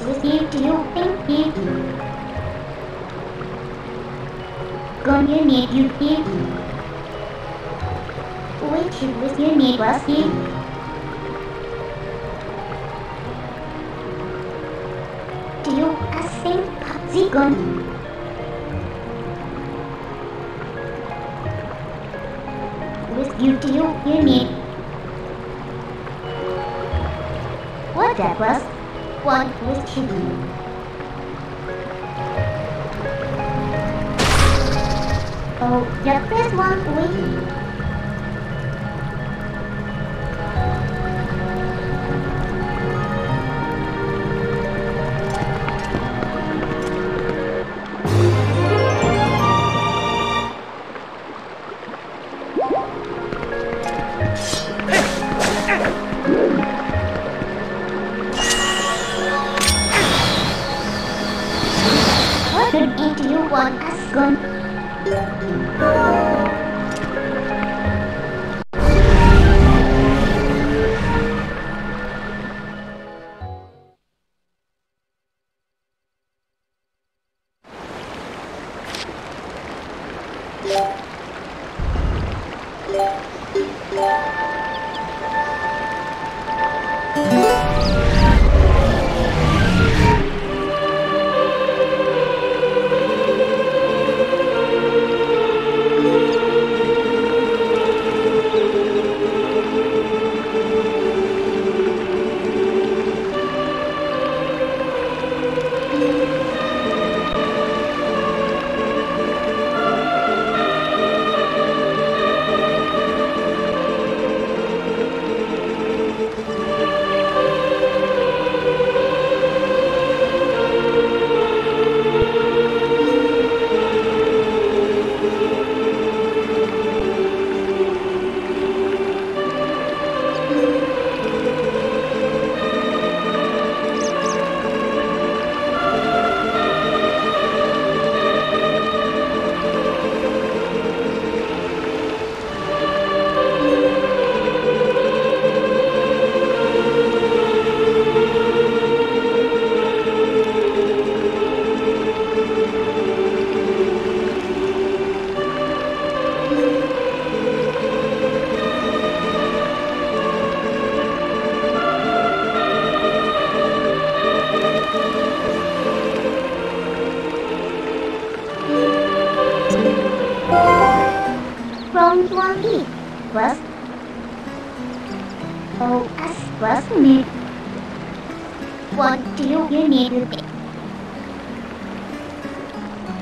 shoes. If you think it, gonna need you it. Which shoes you need was it? You a sing zigon. With you to you need. What that was? What was chicken? Oh, the best one we.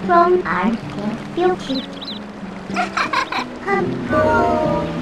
From our future. Come on.